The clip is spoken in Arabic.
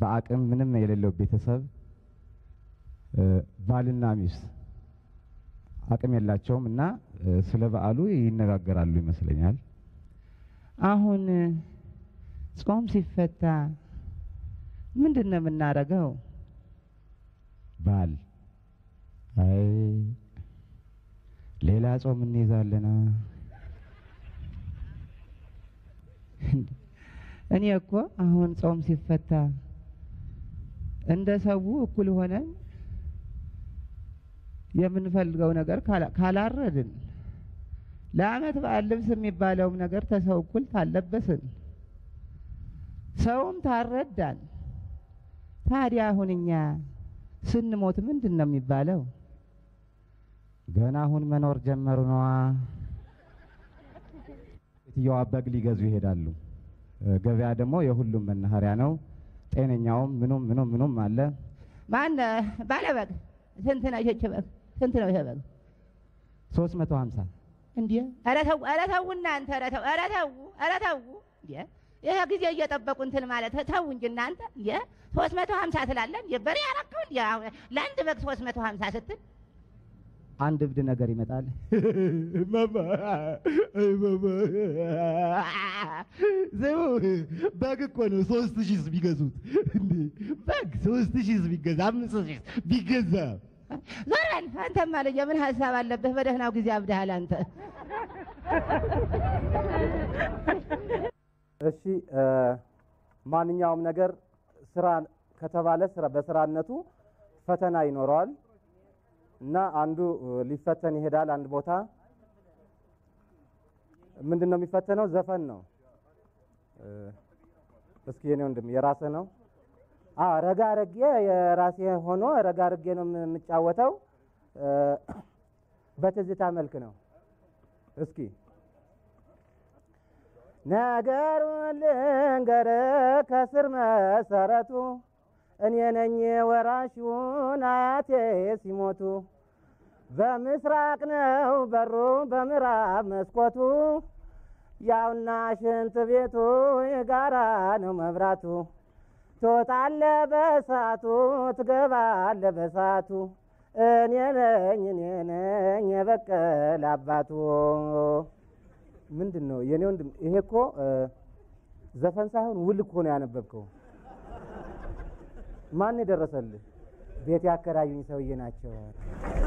بأكم منهم يللو بيتسب بالنا ميس أكم يلا تشوم إننا سلبا علو ينقع قرالو مثلاً أهون سقوم سفتا من دنا من نارجعو بال أي ليلة صوم النزال لنا أني أقوى أهون صوم سفتا عند سبوع كل هنا يمن فلقوا نجار خلا الردن لا ما تبقى اللبس مبالغ نجار تسوي كل تلبسن سوم تردن تاريا هونيا سن موت من دنا مبالغ جناهون من أرجمرنا يوابق لي جزوه دالو جوي آدمو يهولو من هريانو تين يوم منو ماله ما عنا بالبق سنتنا شباب سنتنا شباب سوس ما توهمسا إنديا أرثو إنديا يا كذي يا تبقون ثل مالتها ثون جنان تا إنديا سوس ما توهمسا ثلالن يا بري أركون يا لند بق سوس ما توهمسا ستن عند بدنا قريم تال ماما ماما زو باقي كونه سوس تجيز بيجازوت باقي سوس تجيز بيجازام سوس بيجازام زرن أنت مالك يا من هالسوالف اللي بهبدهنا وجزاب ده هلا أنت الشيء ما نيوم نجر سران كتب على سر بسران نتو فتنا ينورال نا عندو لفتني هدال عند بوتا من دنا مفتنه زفنه بس كي نندم يراسنا رجع يراسي هنا رجع رجعنا متعوتاو بتزت عملكنا بس كي نجار ولنجار كسر مسارته أن ينني وراشون آياتي سيموتو بمسراقنا وبرو بمراب مسكوتو ياونا شنت بيتو يقارانو مبراتو توتعل بساتو تقبال بساتو أن ينني بكال عباتو من دنو ينون دم إيهكو زفن ساهون ولكوني أنا ببكو ما ندرس له بيتي أكرا ينسوي ناتشوا